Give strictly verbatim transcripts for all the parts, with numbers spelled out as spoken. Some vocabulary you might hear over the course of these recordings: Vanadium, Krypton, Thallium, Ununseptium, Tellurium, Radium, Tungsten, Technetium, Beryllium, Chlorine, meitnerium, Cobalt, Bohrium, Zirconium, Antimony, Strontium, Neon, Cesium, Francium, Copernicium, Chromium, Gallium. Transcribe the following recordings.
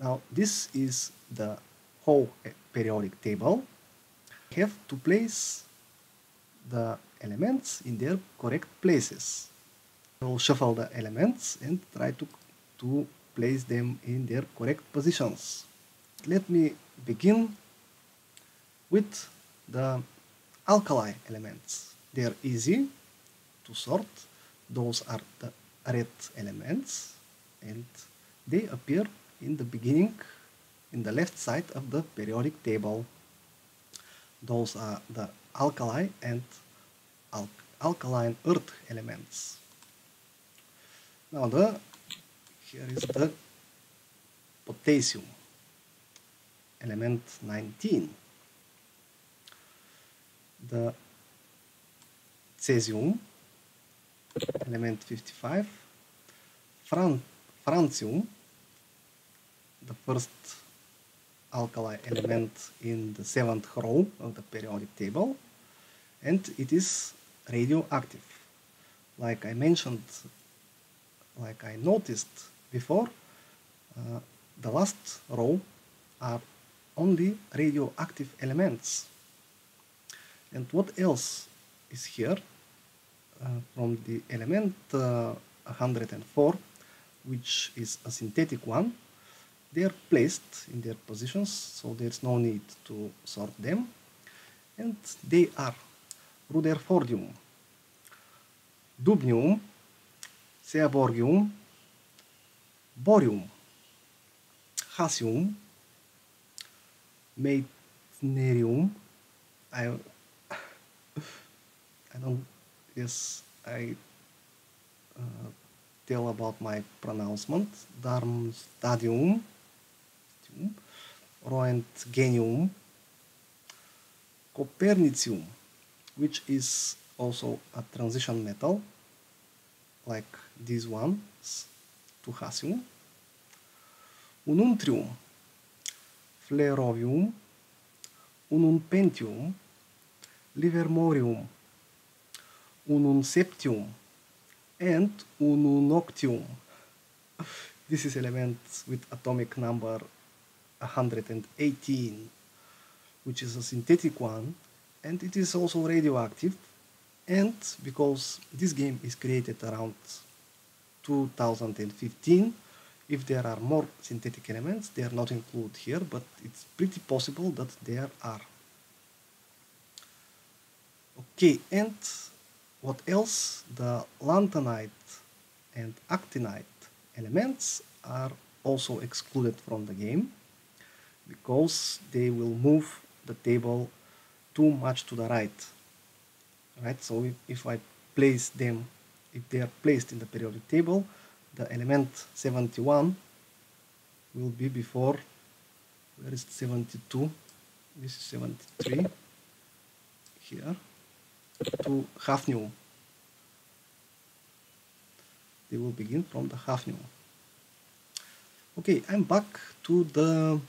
Now this is the whole periodic table. We have to place the elements in their correct places. We'll shuffle the elements and try to, to place them in their correct positions. Let me begin with the alkali elements. They are easy to sort. Those are the red elements and they appear in the beginning in the left side of the periodic table. Those are the alkali and al alkaline earth elements. Now the here is the potassium, element nineteen. The cesium, element fifty-five. Fran francium, the first alkali element in the seventh row of the periodic table, and it is radioactive. Like I mentioned, like I noticed before, uh, the last row are only radioactive elements. And what else is here? Uh, from the element uh, one hundred four, which is a synthetic one, they are placed in their positions, so there's no need to sort them. And they are Rutherfordium, Dubnium, Seaborgium, Bohrium, Hasium, meitnerium. I, I don't, yes, I uh, tell about my pronouncement. Darmstadium, Roentgenium, Copernicium, which is also a transition metal, like this one, Tuhasium, Ununtrium, Flerovium, Ununpentium, Livermorium, Ununseptium, and Ununoctium. This is element with atomic number one hundred eighteen, which is a synthetic one, and it is also radioactive. And because this game is created around two thousand fifteen, if there are more synthetic elements, they are not included here, but it's pretty possible that there are. Okay, and what else? The lantanide and actinide elements are also excluded from the game because they will move the table too much to the right. Right? So if, if I place them, if they are placed in the periodic table, the element seventy-one will be before, where is it, seventy-two, this is seventy-three, here, to hafnium. They will begin from the hafnium. Okay, I'm back to the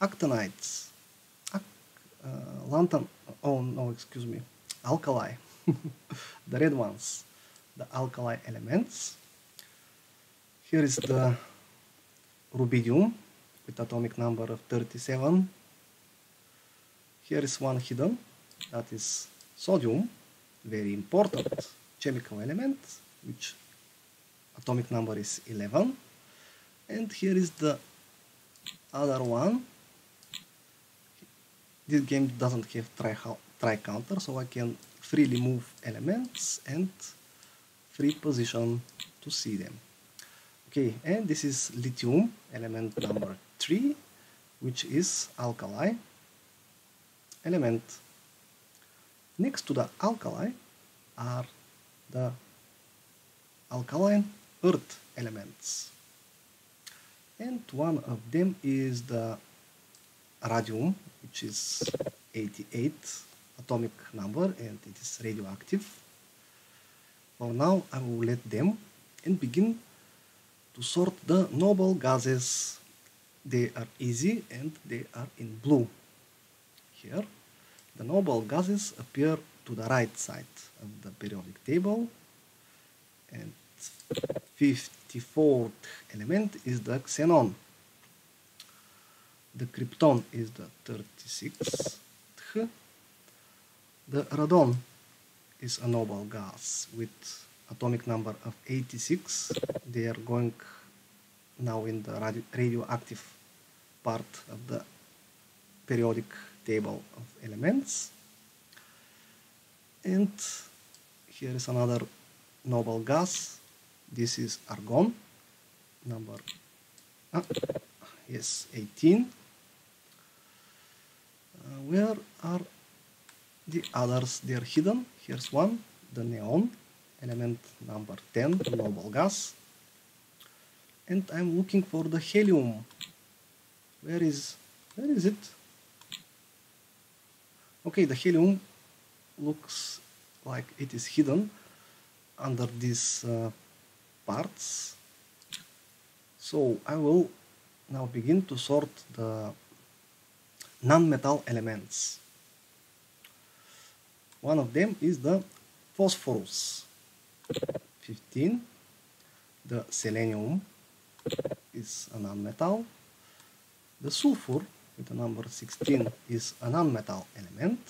actinides, Ac uh, lanthan, oh no, excuse me, alkali, the red ones. The alkali elements. Here is the rubidium with atomic number of thirty-seven. Here is one hidden, that is sodium, very important chemical element, which atomic number is eleven. And here is the other one. This game doesn't have tri-counter, so I can freely move elements and free position to see them. Okay, and this is lithium, element number three, which is alkali element. Next to the alkali are the alkaline earth elements, and one of them is the radium, which is eighty-eight atomic number, and it is radioactive. For now, I will let them and begin to sort the noble gases. They are easy and they are in blue. Here, the noble gases appear to the right side of the periodic table, and fifth fifty-fourth element is the xenon. The krypton is the thirty-sixth. The radon is a noble gas with atomic number of eighty-six. They are going now in the radio radioactive part of the periodic table of elements. And here is another noble gas. This is argon, number ah, yes, eighteen. Uh, where are the others? They are hidden. Here's one, the neon, element number ten, noble gas. And I'm looking for the helium. Where is where is it? Okay, the helium looks like it is hidden under these uh, parts. So I will now begin to sort the non-metal elements. One of them is the phosphorus, fifteen. The selenium is a non-metal. The sulfur with the number sixteen is a non-metal element.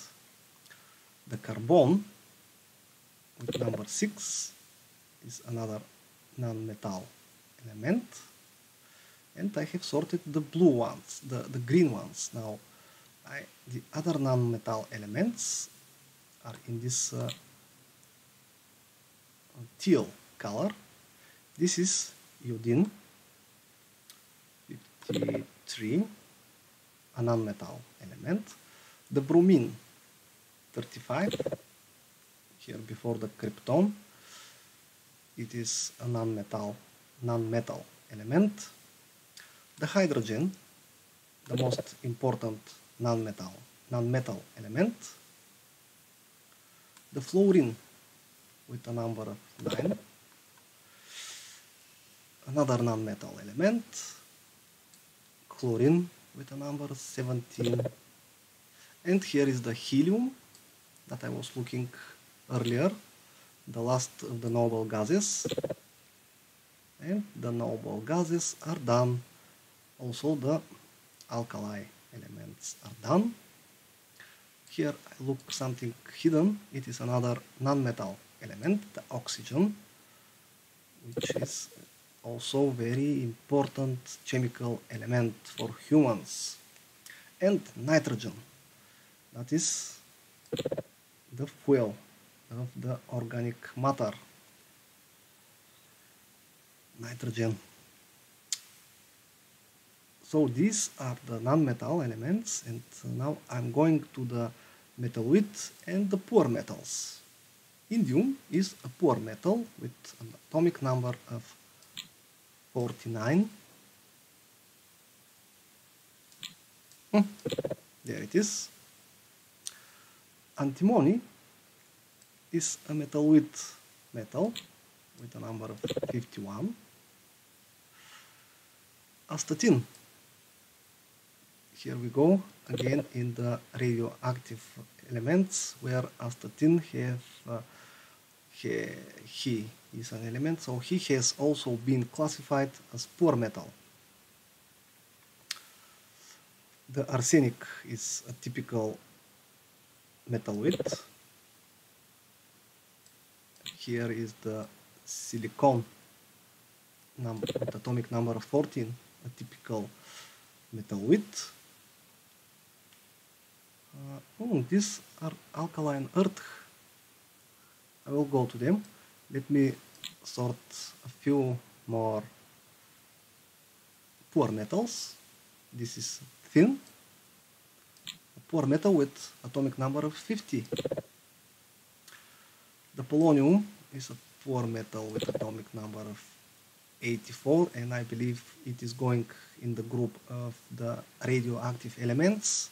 The carbon with number six is another non-metal element. And I have sorted the blue ones, the, the green ones. Now, I, the other non-metal elements are in this uh, teal color. This is iodine, fifty-three, a non-metal element. The bromine, thirty-five, here before the krypton, it is a non-metal non-metal element. The hydrogen, the most important non-metal non-metal element. The fluorine with a number of nine, another non-metal element. Chlorine with a number seventeen. And here is the helium that I was looking earlier, the last of the noble gases. And the noble gases are done. Also the alkali elements are done. Here I look something hidden. It is another non-metal element, the oxygen, which is also very important chemical element for humans. And nitrogen, that is the fuel of the organic matter. Nitrogen. So these are the non-metal elements, and now I'm going to the metalloid and the poor metals. Indium is a poor metal with an atomic number of forty-nine. Hmm. There it is. Antimony is a metalloid metal with a number of fifty-one. Astatine. Here we go again in the radioactive elements, where astatine have uh, he, he is an element, so he has also been classified as poor metal. The arsenic is a typical metalloid. Here is the silicon number, with atomic number of fourteen, a typical metalloid. Uh, oh, these are alkaline earth. I will go to them. Let me sort a few more poor metals. This is tin, a poor metal with atomic number of fifty. The polonium is a poor metal with atomic number of eighty-four, and I believe it is going in the group of the radioactive elements,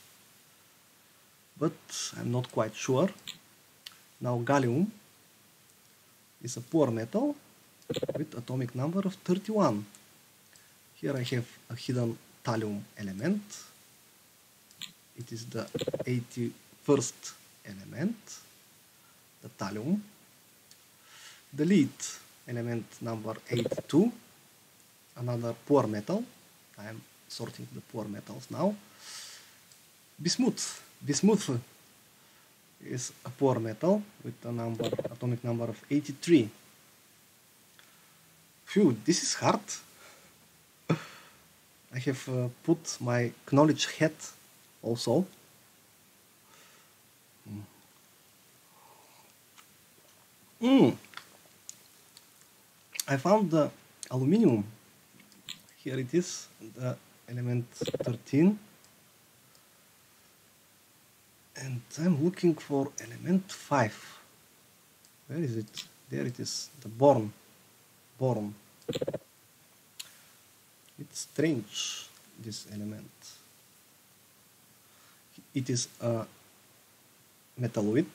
but I'm not quite sure. Now gallium is a poor metal with atomic number of thirty-one. Here I have a hidden thallium element. It is the eighty-first element, the thallium. The lead element number eighty-two, another poor metal. I am sorting the poor metals now. Bismuth. Bismuth is a poor metal with a number, atomic number of eighty-three. Phew, this is hard. I have uh, put my knowledge hat also. Mm. I found the aluminium. Here it is, the element thirteen. And I'm looking for element five. Where is it? There it is, the boron. Boron. It's strange, this element. It is a metalloid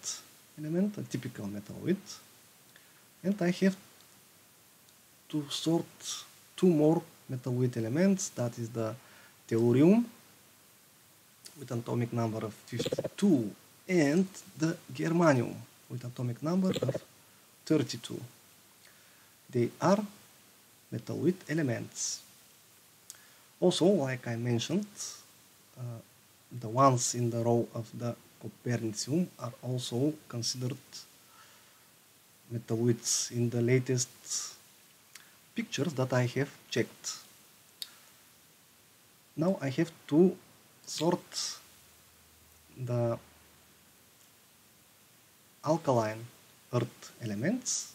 element, a typical metalloid. And I have to sort two more metalloid elements. That is the tellurium, with atomic number of fifty-two, and the germanium with atomic number of thirty-two. They are metalloid elements. Also, like I mentioned, uh, the ones in the row of the Copernicium are also considered metalloids in the latest pictures that I have checked. Now I have to sort the alkaline earth elements.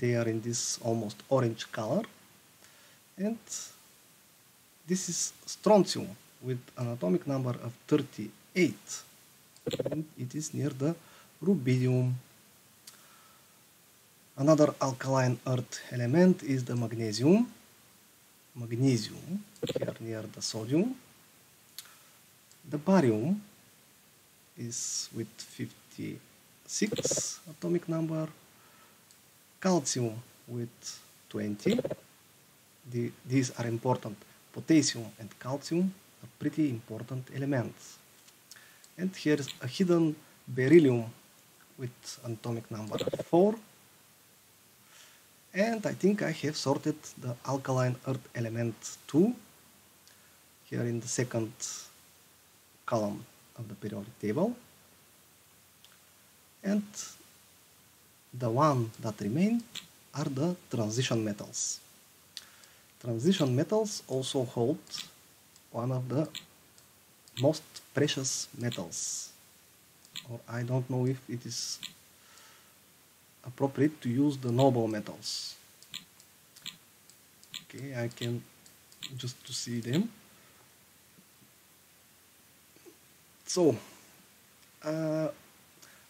They are in this almost orange color, and this is strontium with an atomic number of thirty-eight, and it is near the rubidium. Another alkaline earth element is the magnesium, magnesium here near the sodium. The barium is with fifty-six atomic number, calcium with twenty. The, these are important. Potassium and calcium are pretty important elements. And here is a hidden beryllium with atomic number four. And I think I have sorted the alkaline earth element two here in the second column of the periodic table, and the one that remain are the transition metals. Transition metals also hold one of the most precious metals, or I don't know if it is appropriate to use the noble metals. Okay, I can just to see them. So, uh,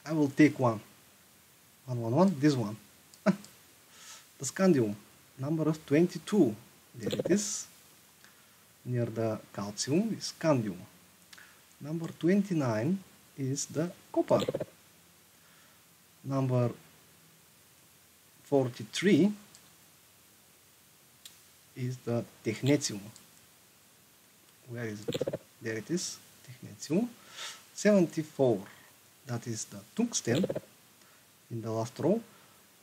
I will take one. One, one, one, this one. The scandium, number of twenty-two. There it is. Near the calcium is scandium. Number twenty-nine is the copper. Number forty-three is the technetium. Where is it? There it is. Technetium. seventy-four, that is the tungsten in the last row,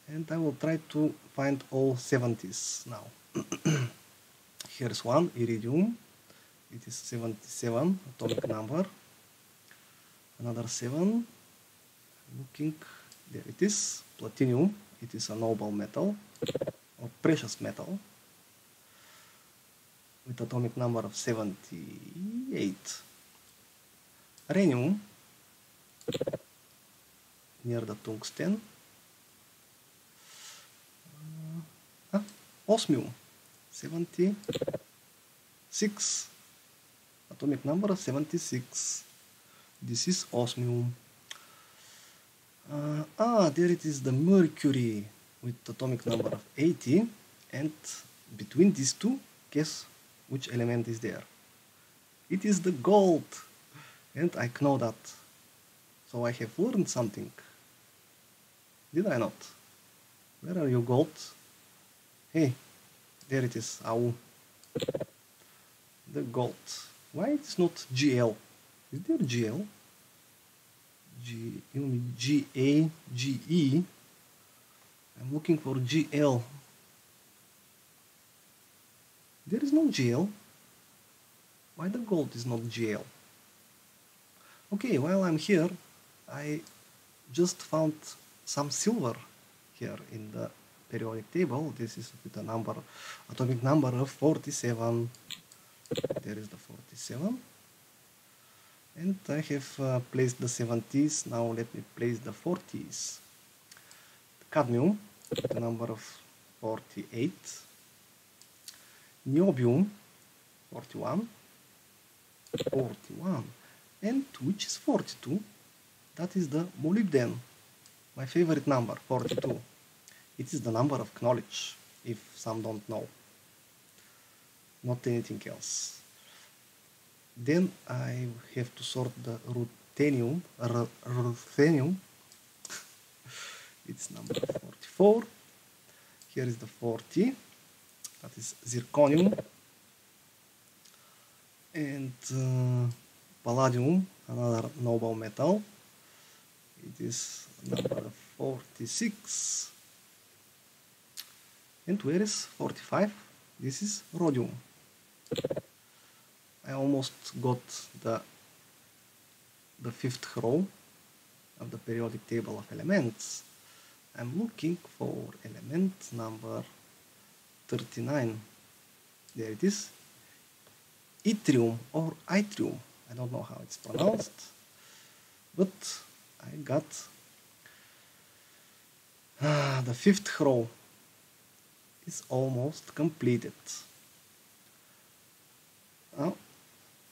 and I will try to find all seventies now. Here's one, iridium, it is seventy-seven atomic number, another seven, looking, there it is, platinum, it is a noble metal, or precious metal, with atomic number of seventy-eight. Rhenium, near the tungsten. Uh, ah, osmium, seventy-six, atomic number of seventy-six. This is osmium. Uh, ah, there it is, the mercury with atomic number of eighty. And between these two, guess which element is there? It is the gold. And I know that, so I have learned something. Did I not? Where are you, gold? Hey, there it is, ow. The gold. Why it's not G L? Is there G L? G, you mean G A, G E? I'm looking for G L. There is no jail. Why the gold is not jail? Okay, while I'm here, I just found some silver here in the periodic table. This is with the number, atomic number of forty-seven. There is the forty-seven. And I have uh, placed the seventies. Now let me place the forties. Cadmium, the number of forty-eight. Niobium, forty-one. forty-one. And which is forty-two? That is the molybdenum. My favorite number, forty-two. It is the number of knowledge, if some don't know. Not anything else. Then I have to sort the Roentgenium. Roentgenium. It's number forty-four. Here is the forty. That is zirconium. And uh, palladium, another noble metal. It is number forty-six. And where is forty-five? This is rhodium. I almost got the, the fifth row of the periodic table of elements. I'm looking for element number thirty-nine. There it is. Yttrium or yttrium. I don't know how it's pronounced, but I got ah, the fifth row is almost completed. Now,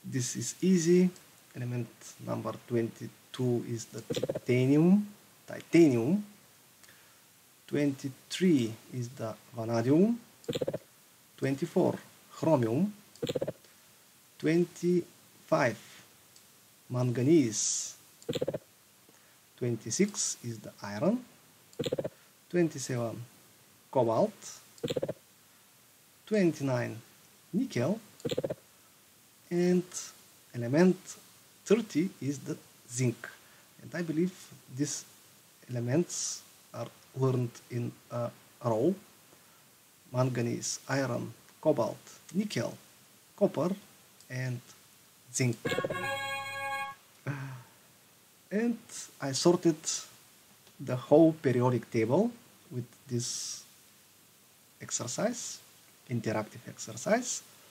this is easy. Element number twenty-two is the titanium. Titanium. twenty-three is the vanadium. twenty-four, chromium. twenty-five, manganese. twenty-six is the iron. twenty-seven, cobalt. twenty-nine, nickel. And element thirty is the zinc. And I believe these elements are learned in a row. Manganese, iron, cobalt, nickel, copper, and zinc. And I sorted the whole periodic table with this exercise, interactive exercise.